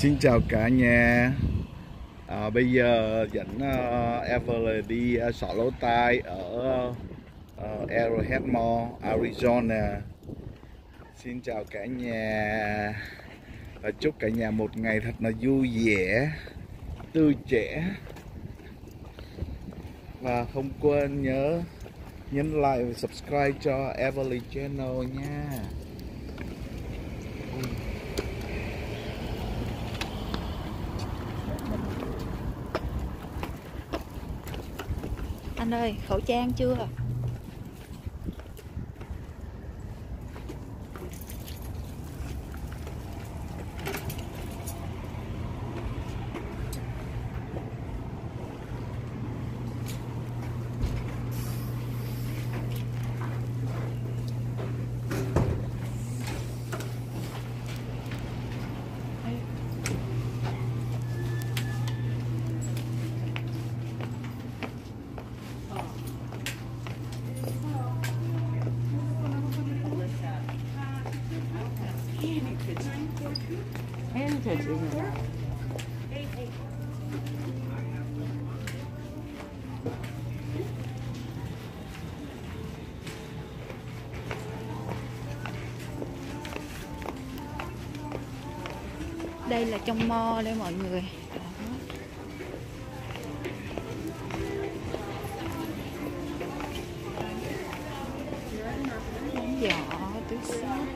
Xin chào cả nhà. Bây giờ dẫn Everly đi xỏ lỗ tai ở Arrowhead Mall, Arizona. Xin chào cả nhà. Chúc cả nhà một ngày thật là vui vẻ, tươi trẻ. Và không quên nhớ nhấn like và subscribe cho Everly Channel nha. Anh ơi, khẩu trang chưa? Đây là trong mall đây mọi người. Giỏ, túi xách.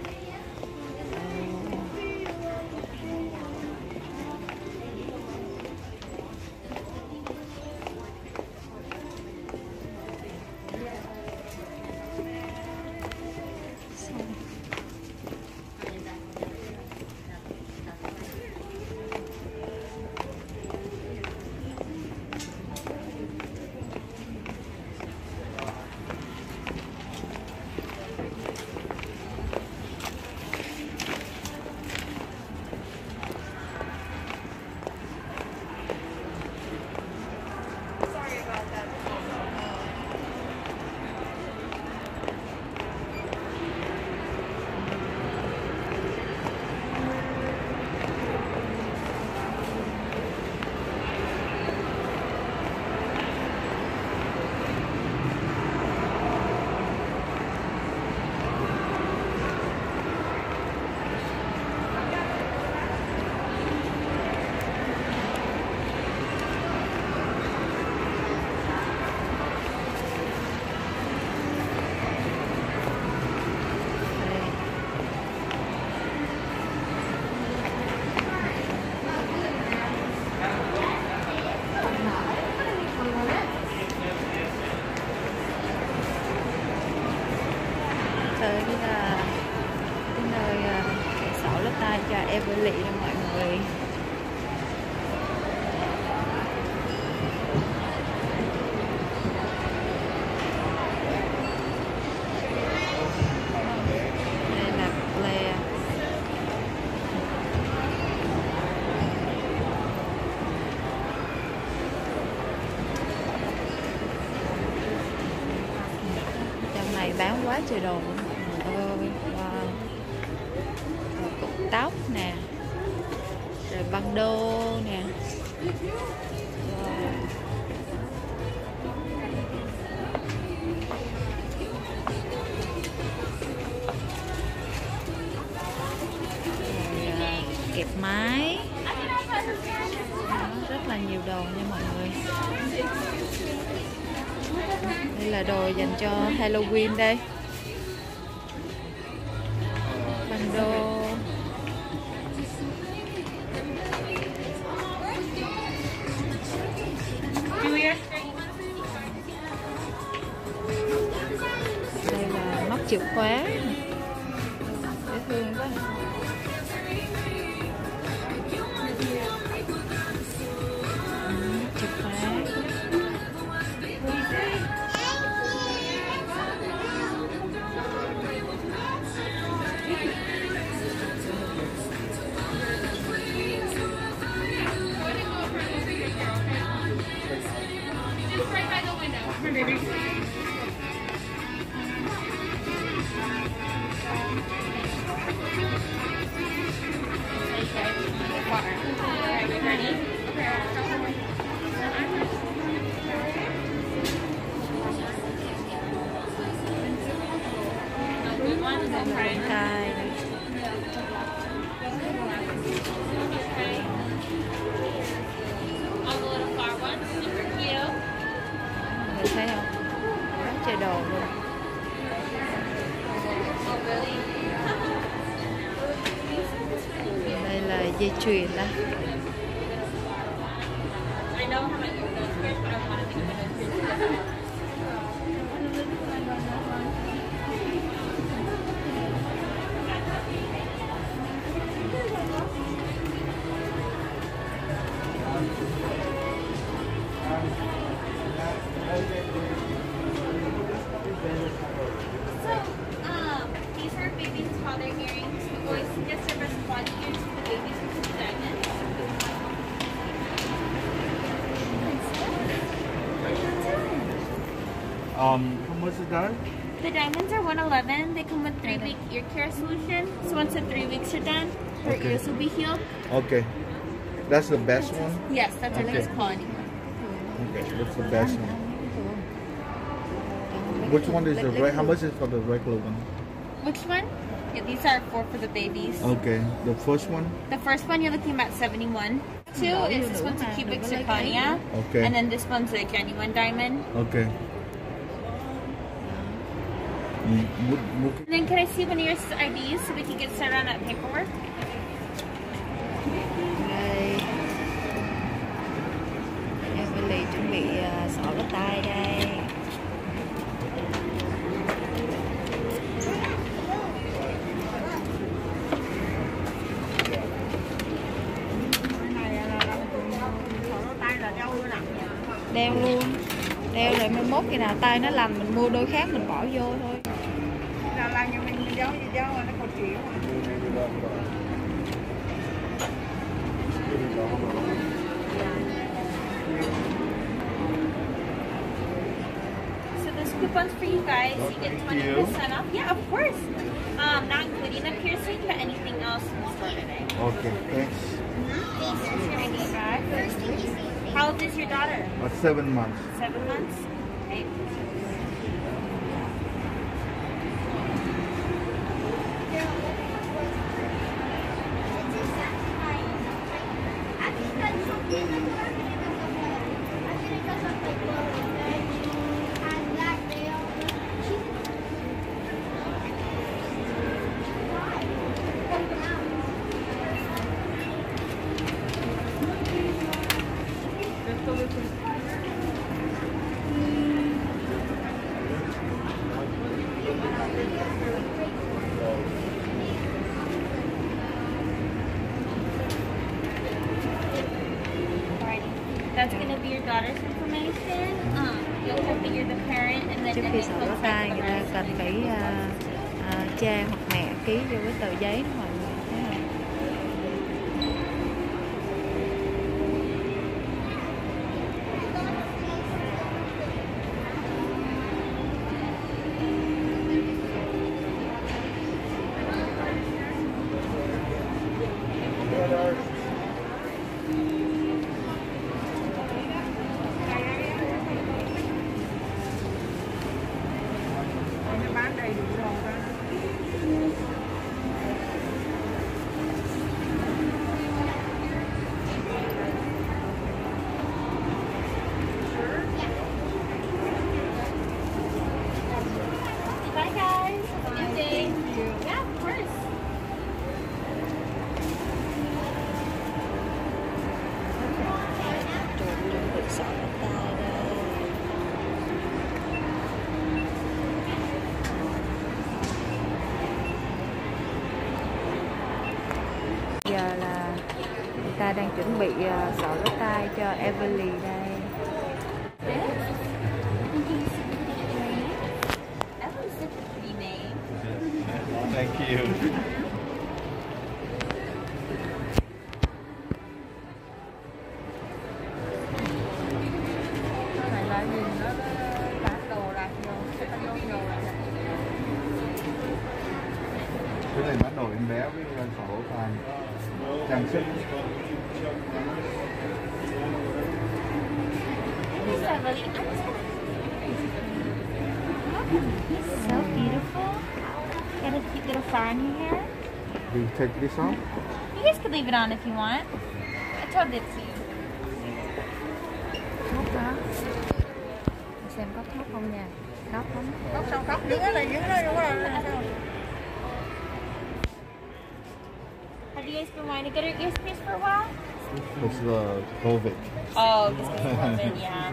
Everly nha mọi người. Đây là Blair. Trong này bán quá trời đồ mọi người ơi. Cục tóc nè, rồi băng đô nè, rồi kẹp máy. Rất là nhiều đồ nha mọi người. Đây là đồ dành cho Halloween đây. Băng đô. Chìa khóa dễ thương quá. Chìa khóa. Water. Thấy không? Nó chơi đồ luôn. Đây là dây chuyền đó. How much is that? The diamonds are $111. They come with 3-week ear care solution. So once the 3 weeks are done, her ears will be healed. Okay. That's the best one? Yes, that's the best quality one. Okay, that's the best one. Which one is the right? How much is for the regular one? Which one? Yeah, these are 4 for the babies. Okay. The first one? The first one you're looking at $71. Two is this one's a cubic zirconia. Okay. And then this one's a genuine diamond. Okay. And then can I see one of your IDs so we can get started on that paperwork? Đây. Everly chuẩn bị xỏ lót tay đây. Đeo luôn. Đeo rồi mai mốt khi nào tay nó lành mình mua đôi khác mình bỏ vô thôi. Là nhà mình giấu nó còn chịu. So this coupon's for you guys. You get 20% off. Yeah, of course. Not including the piercing, but anything else in store today. Okay, thanks. Here's your ID bag. How old is your daughter? 7 months. 7 months? Okay. That's going to be your daughter's information. You'll have to get the parent and then they will sign the rest. Cần phải cha hoặc mẹ ký vô cái tờ giấy đó mọi người. Ta đang chuẩn bị xỏ lót tai cho Everly đây. Thank you. Cái này bắt đầu em bé với xỏ lót tai. Trang sức. Everly. So beautiful. Got a cute little flower in here. Do you take this off? You guys could leave it on if you want. I told it to you. Xem có khóc không nha. Khóc không? Khóc xong khóc dưới này, dưới đó đúng rồi. Have you guys been wanting to get your ears pierced for a while? It's the COVID. Oh, this is COVID, yeah.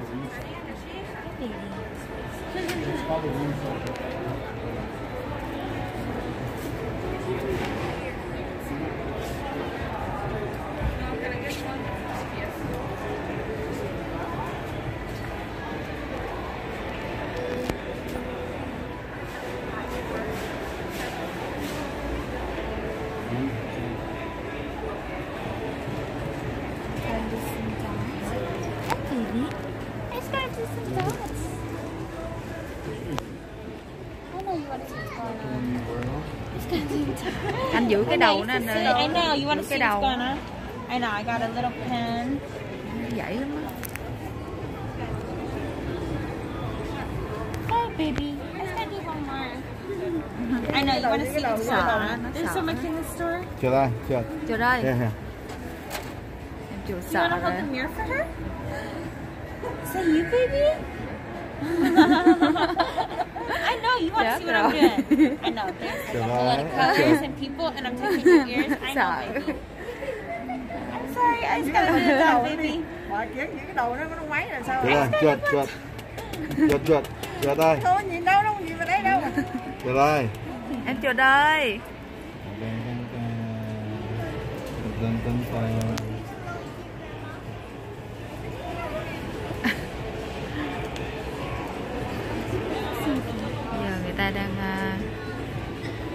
Anh giữ cái đầu nó anh ơi. I know you want to see what's going on. I know I got a little pen. Dễ lắm á. Oh baby, let's go do one more. I know you want to see what's going on. There's so much in the store. Chờ đây, chờ. Chờ đây. Em chịu sợ rồi. You want to hold the mirror for her? Is that you, baby? I know you want to see what I'm doing. I know. There's a lot of colors and people, and I'm touching your ears. I know, baby. I'm sorry. I just gotta do that, baby. Mà kiếm những cái đầu nó ngoáy làm sao? Trượt, trượt, trượt, trượt, trượt đây. Thôi nhìn đâu đâu nhìn vào đây đâu. Trượt đây. Em trượt đây.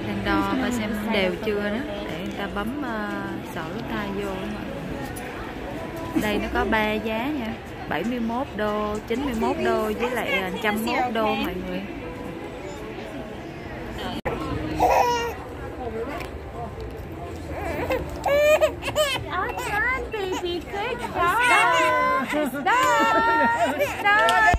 Đang đo và xem đều chưa đó để người ta bấm sổ lỗ tai vô. Đây nó có 3 giá nha, 71 đô, 91 đô với lại 101 đô mọi người. It's done, baby. Good job. It's done. It's done.